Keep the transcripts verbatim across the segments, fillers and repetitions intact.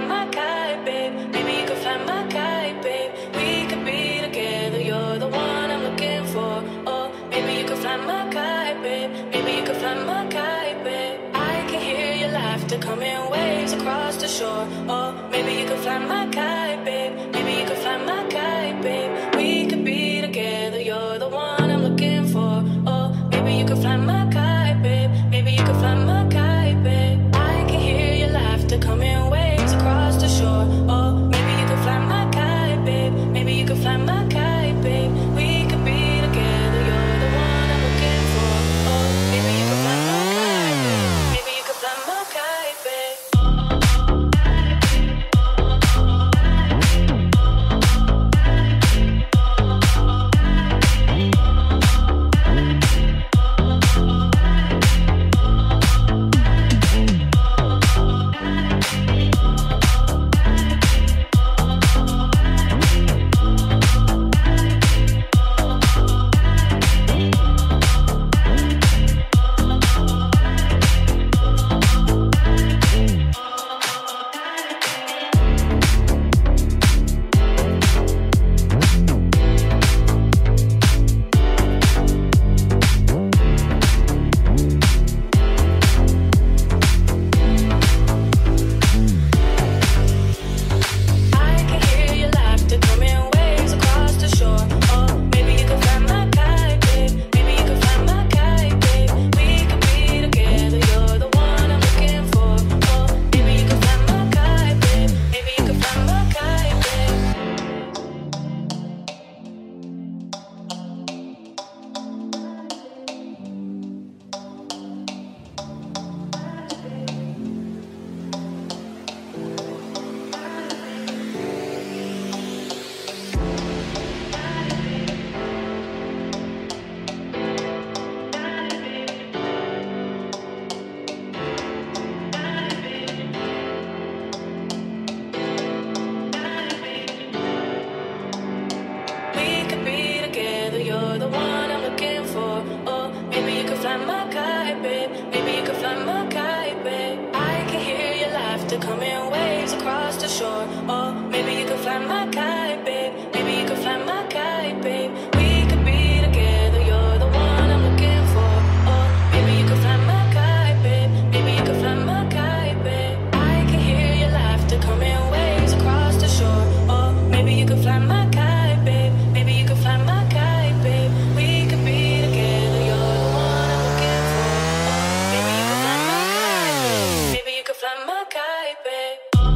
find my guy, babe. Maybe you could find my guy, babe. We could be together, you're the one I'm looking for. Oh, maybe you could find my guy, babe. Maybe you could find my guy, babe. I can hear your laughter coming waves across the shore. Oh, maybe you could find my guy, babe. Maybe you could find my guy, babe. We could be together, you're the one I'm looking for. Oh, maybe you could find my guy, babe. Maybe you could find my guy, babe. I can hear your laughter coming sure. Oh, maybe you could find my guy, babe. Maybe you could find my guy, babe. We could be together, you're the one I'm looking for. Oh, maybe you could find my guy, babe. Maybe you could find my guy, babe. Oh,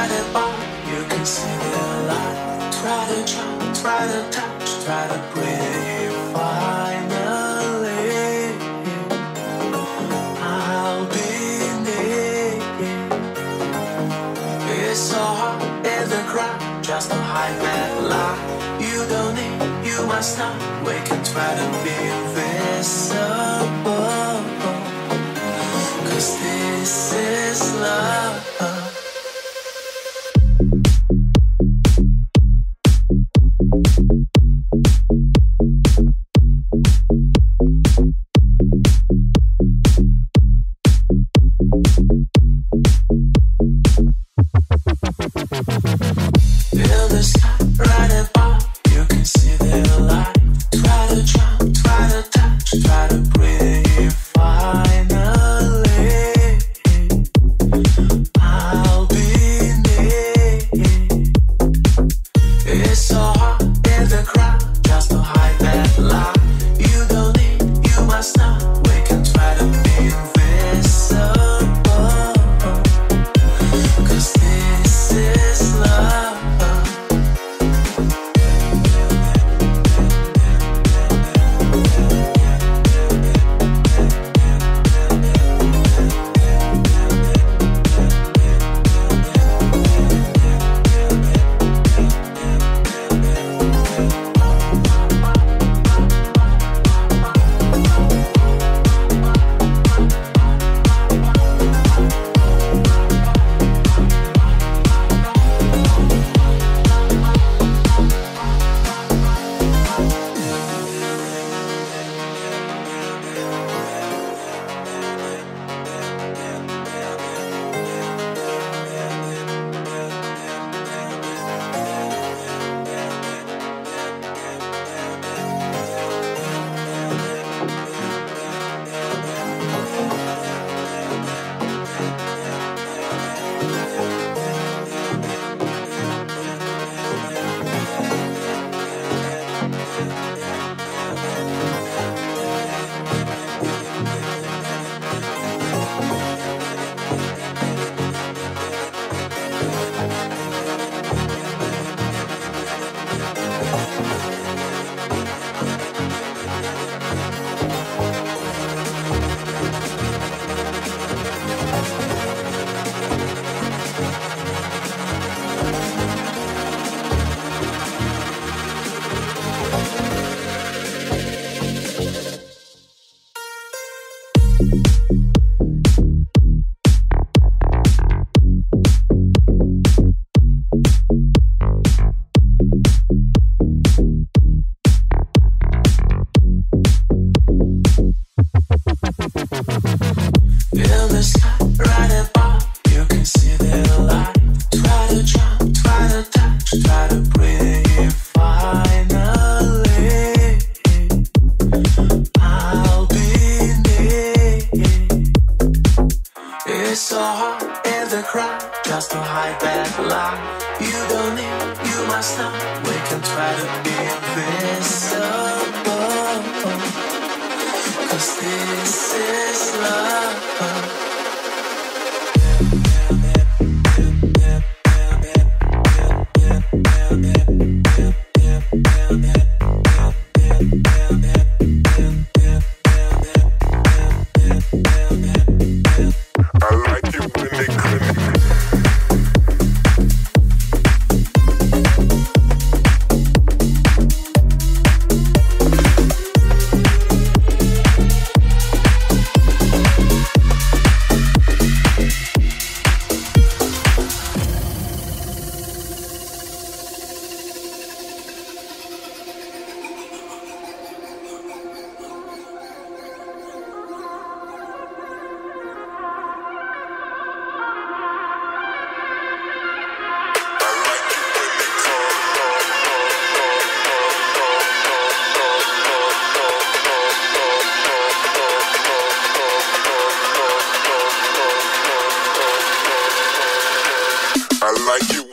try to bond, you can sing it alive. Try to jump, try to touch, try to breathe. Finally, I'll be near. It's so hard in the crowd, just don't hide that lie. You don't need, you must not. We can try to be invisible, 'cause this is love. Like you